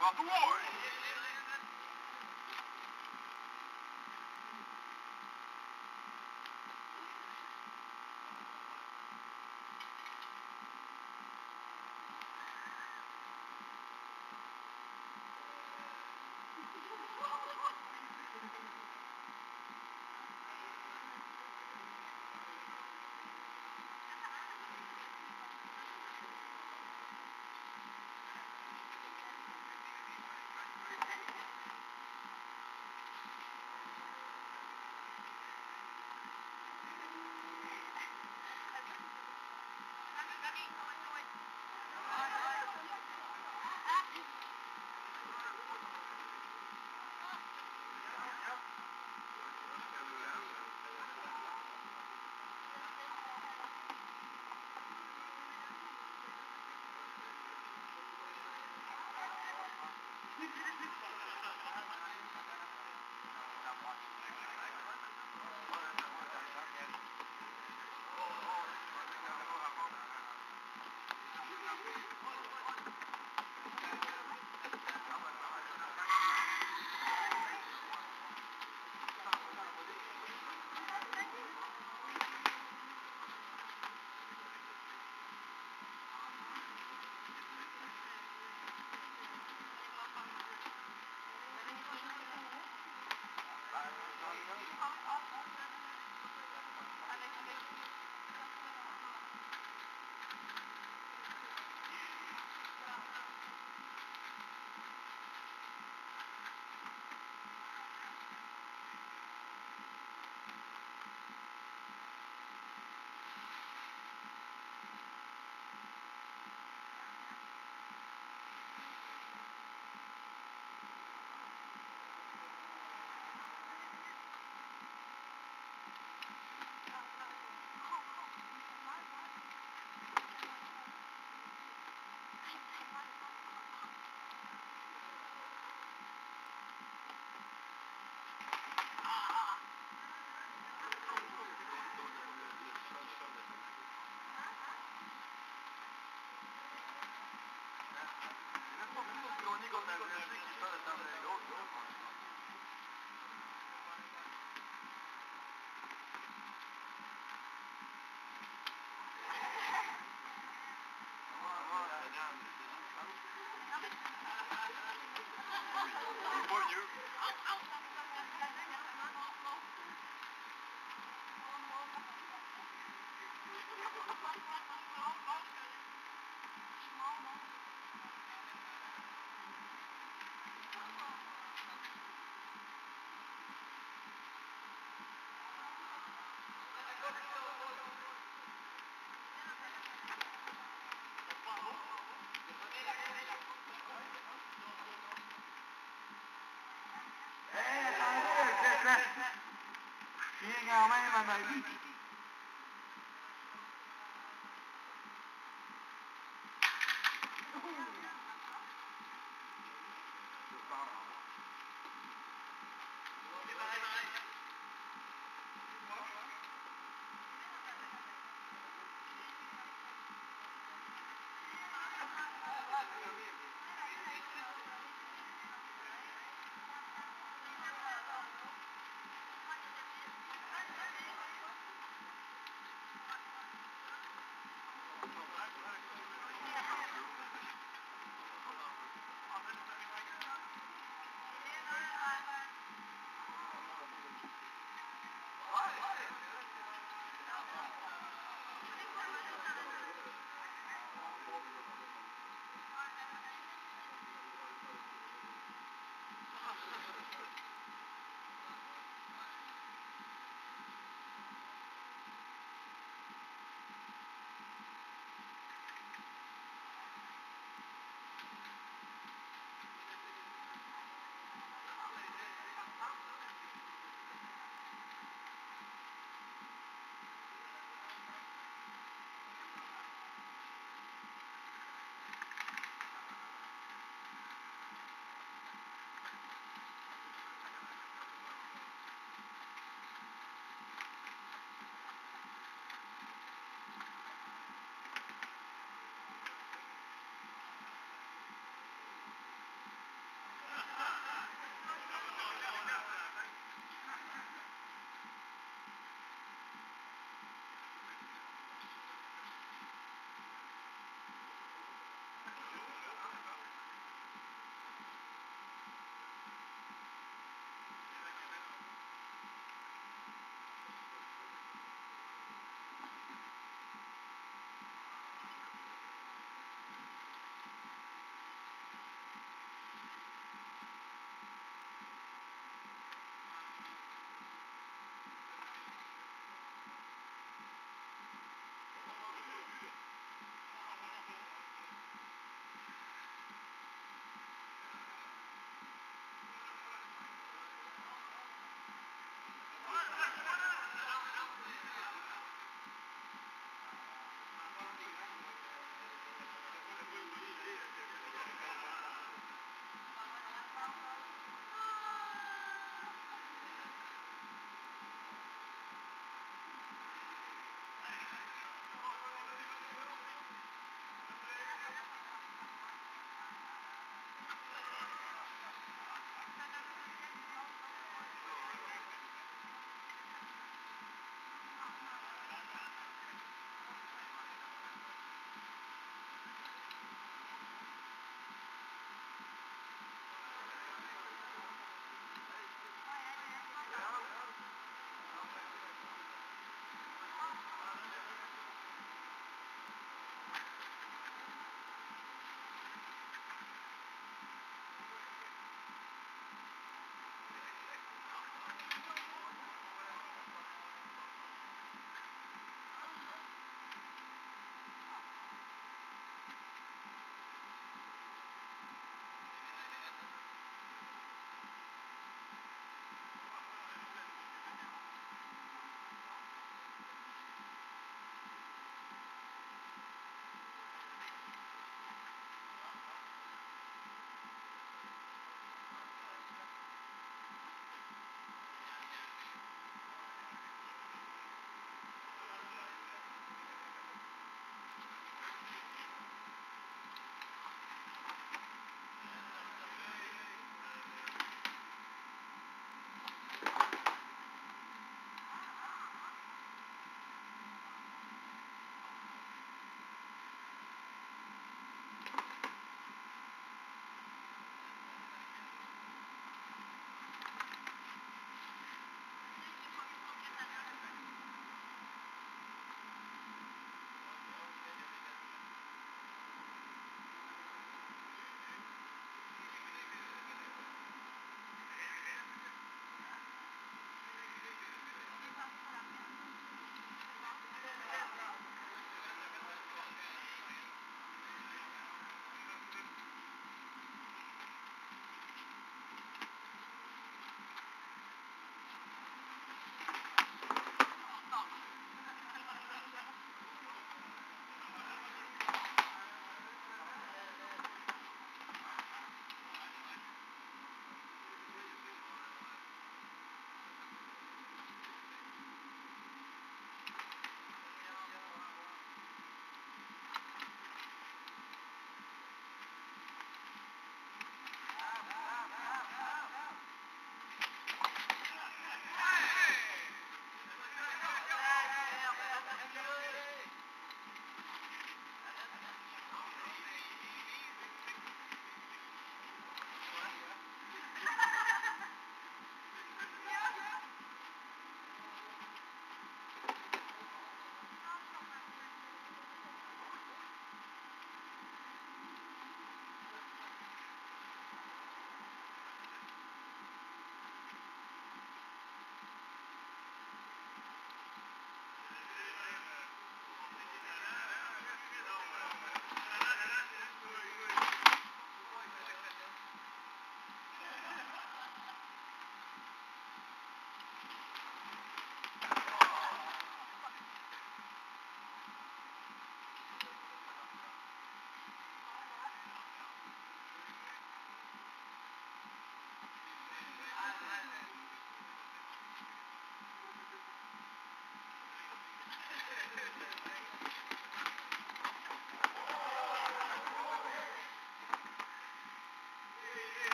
about the war. Figyelj, amely van a